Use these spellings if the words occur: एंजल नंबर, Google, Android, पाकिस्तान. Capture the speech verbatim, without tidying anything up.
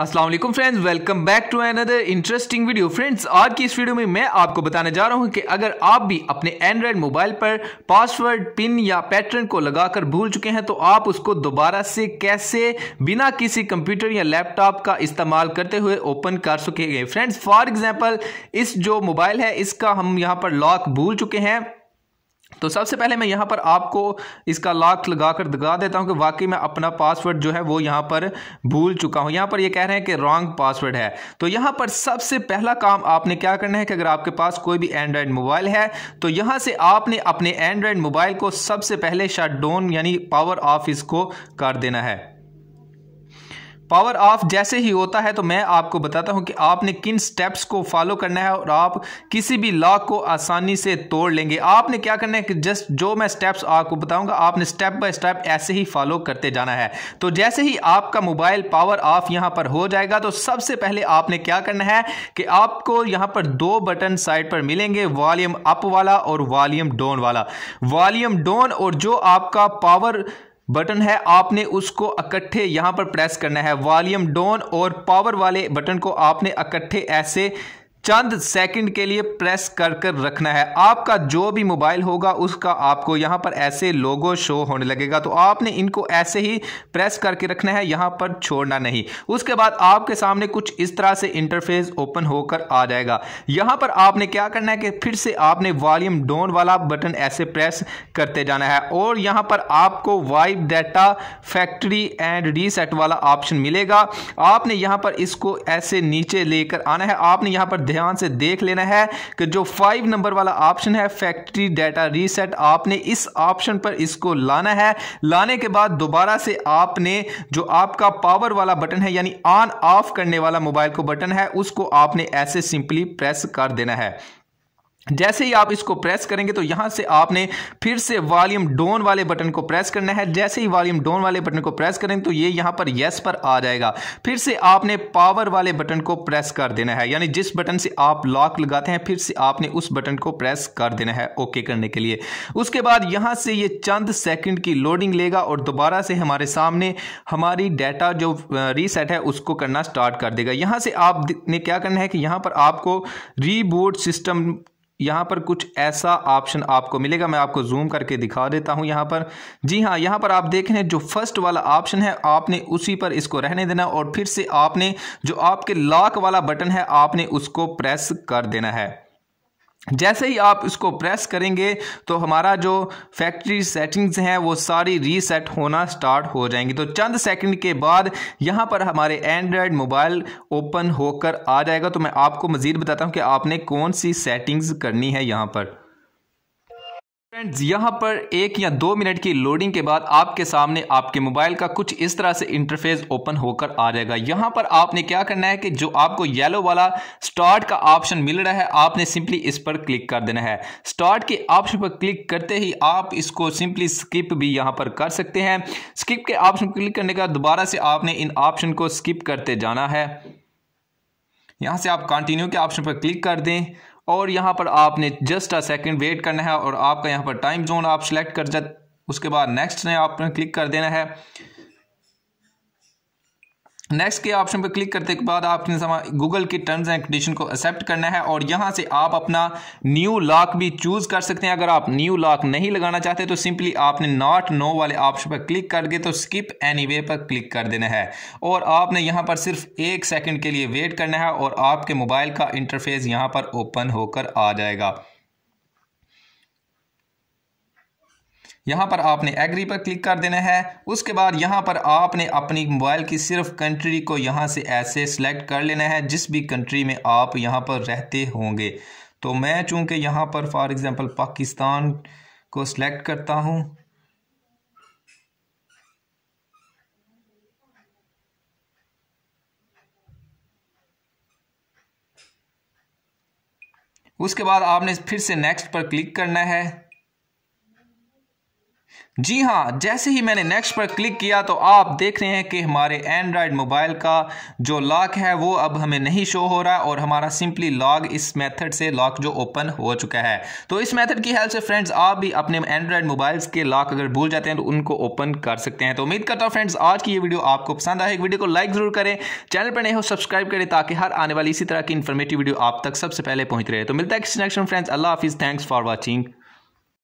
अस्सलाम वालेकुम friends, welcome back to another interesting video. Friends, आज की इस वीडियो में मैं आपको बताने जा रहा हूं कि अगर आप भी अपने एंड्रॉयड मोबाइल पर पासवर्ड, पिन या पैटर्न को लगाकर भूल चुके हैं तो आप उसको दोबारा से कैसे बिना किसी कंप्यूटर या लैपटॉप का इस्तेमाल करते हुए ओपन कर सकेंगे। फ्रेंड्स, फॉर एग्जाम्पल इस जो मोबाइल है इसका हम यहाँ पर लॉक भूल चुके हैं, तो सबसे पहले मैं यहाँ पर आपको इसका लॉक लगा कर दिखा देता हूँ कि वाकई मैं अपना पासवर्ड जो है वो यहाँ पर भूल चुका हूँ। यहाँ पर ये कह रहे हैं कि रॉन्ग पासवर्ड है। तो यहाँ पर सबसे पहला काम आपने क्या करना है कि अगर आपके पास कोई भी एंड्रॉयड मोबाइल है तो यहाँ से आपने अपने एंड्रॉयड मोबाइल को सबसे पहले शट डाउन यानी पावर ऑफ इसको कर देना है। पावर ऑफ जैसे ही होता है तो मैं आपको बताता हूं कि आपने किन स्टेप्स को फॉलो करना है और आप किसी भी लॉक को आसानी से तोड़ लेंगे। आपने क्या करना है कि जस्ट जो मैं स्टेप्स आपको बताऊंगा आपने स्टेप बाय स्टेप ऐसे ही फॉलो करते जाना है। तो जैसे ही आपका मोबाइल पावर ऑफ यहां पर हो जाएगा तो सबसे पहले आपने क्या करना है कि आपको यहाँ पर दो बटन साइड पर मिलेंगे, वॉल्यूम अप वाला और वॉल्यूम डाउन वाला। वॉल्यूम डाउन और जो आपका पावर बटन है आपने उसको इकट्ठे यहाँ पर प्रेस करना है। वॉल्यूम डाउन और पावर वाले बटन को आपने इकट्ठे ऐसे चंद सेकंड के लिए प्रेस कर कर रखना है। आपका जो भी मोबाइल होगा उसका आपको यहाँ पर ऐसे लोगो शो होने लगेगा, तो आपने इनको ऐसे ही प्रेस करके रखना है, यहाँ पर छोड़ना नहीं। उसके बाद आपके सामने कुछ इस तरह से इंटरफेस ओपन होकर आ जाएगा। यहाँ पर आपने क्या करना है कि फिर से आपने वॉल्यूम डाउन वाला बटन ऐसे प्रेस करते जाना है और यहाँ पर आपको wipe data factory and reset वाला ऑप्शन मिलेगा। आपने यहाँ पर इसको ऐसे नीचे लेकर आना है। आपने यहाँ पर ध्यान से देख लेना है कि जो फाइव नंबर वाला ऑप्शन है फैक्ट्री डाटा रीसेट, आपने इस ऑप्शन पर इसको लाना है। लाने के बाद दोबारा से आपने जो आपका पावर वाला बटन है यानी ऑन ऑफ करने वाला मोबाइल को बटन है उसको आपने ऐसे सिंपली प्रेस कर देना है। जैसे ही आप इसको प्रेस करेंगे तो यहां से आपने फिर से वॉल्यूम डाउन वाले बटन को प्रेस करना है। जैसे ही वॉल्यूम डाउन वाले बटन को प्रेस करेंगे तो ये यहां पर यस पर आ जाएगा। फिर से आपने पावर वाले बटन को प्रेस कर देना है, यानी जिस बटन से आप लॉक लगाते हैं फिर से आपने उस बटन को प्रेस कर देना है ओके करने के लिए। उसके बाद यहां से ये चंद सेकंड की लोडिंग लेगा और दोबारा से हमारे सामने हमारी डाटा जो रीसेट है उसको करना स्टार्ट कर देगा। यहां से आपने क्या करना है कि यहां पर आपको रीबूट सिस्टम, यहाँ पर कुछ ऐसा ऑप्शन आपको मिलेगा। मैं आपको जूम करके दिखा देता हूँ यहाँ पर। जी हाँ, यहाँ पर आप देख रहे हैं जो फर्स्ट वाला ऑप्शन है आपने उसी पर इसको रहने देना और फिर से आपने जो आपके लॉक वाला बटन है आपने उसको प्रेस कर देना है। जैसे ही आप इसको प्रेस करेंगे तो हमारा जो फैक्ट्री सेटिंग्स हैं वो सारी रीसेट होना स्टार्ट हो जाएंगी। तो चंद सेकंड के बाद यहाँ पर हमारे एंड्रॉयड मोबाइल ओपन होकर आ जाएगा। तो मैं आपको मज़ीद बताता हूँ कि आपने कौन सी सेटिंग्स करनी है। यहाँ पर फ्रेंड्स, यहाँ पर एक या दो मिनट की लोडिंग के बाद आपके सामने आपके मोबाइल का कुछ इस तरह से इंटरफेस ओपन होकर आ जाएगा। यहाँ पर आपने क्या करना है कि जो आपको येलो वाला स्टार्ट का ऑप्शन मिल रहा है आपने सिंपली इस पर क्लिक कर देना है। स्टार्ट के ऑप्शन पर क्लिक करते ही आप इसको सिंपली स्किप भी यहाँ पर कर सकते हैं। स्किप के ऑप्शन पर क्लिक करने के बाद दोबारा से आपने इन ऑप्शन को स्किप करते जाना है। यहाँ से आप कंटिन्यू के ऑप्शन पर क्लिक कर दें और यहाँ पर आपने जस्ट अ सेकंड वेट करना है और आपका यहाँ पर टाइम जोन आप सेलेक्ट कर जा, उसके बाद नेक्स्ट ने आपने क्लिक कर देना है। नेक्स्ट के ऑप्शन पर क्लिक करते के बाद आपने गूगल की टर्म्स एंड कंडीशन को एक्सेप्ट करना है और यहाँ से आप अपना न्यू लॉक भी चूज कर सकते हैं। अगर आप न्यू लॉक नहीं लगाना चाहते तो सिंपली आपने नॉट नो वाले ऑप्शन पर क्लिक करके तो स्किप एनीवे पर क्लिक कर देना है और आपने यहाँ पर सिर्फ एक सेकंड के लिए वेट करना है और आपके मोबाइल का इंटरफेस यहाँ पर ओपन होकर आ जाएगा। यहाँ पर आपने एग्री पर क्लिक कर देना है। उसके बाद यहाँ पर आपने अपनी मोबाइल की सिर्फ कंट्री को यहाँ से ऐसे सिलेक्ट कर लेना है जिस भी कंट्री में आप यहाँ पर रहते होंगे। तो मैं चूँकि यहाँ पर फॉर एग्जांपल पाकिस्तान को सिलेक्ट करता हूँ। उसके बाद आपने फिर से नेक्स्ट पर क्लिक करना है। जी हाँ, जैसे ही मैंने नेक्स्ट पर क्लिक किया तो आप देख रहे हैं कि हमारे एंड्राइड मोबाइल का जो लॉक है वो अब हमें नहीं शो हो रहा है और हमारा सिंपली लॉक इस मेथड से लॉक जो ओपन हो चुका है। तो इस मेथड की हेल्प से फ्रेंड्स आप भी अपने एंड्राइड मोबाइल्स के लॉक अगर भूल जाते हैं तो उनको ओपन कर सकते हैं। तो उम्मीद करता हूँ फ्रेंड्स आज की ये वीडियो आपको पसंद आए। वीडियो को लाइक ज़रूर करें, चैनल पर नए हो सब्सक्राइब करें ताकि हर आने वाली इसी तरह की इन्फॉर्मेटिव वीडियो आप तक सबसे पहले पहुँच रहे। तो मिलता है किसी नेक्स्ट फ्रेंड्स, अल्लाह हाफिज़, थैंक्स फॉर वॉचिंग।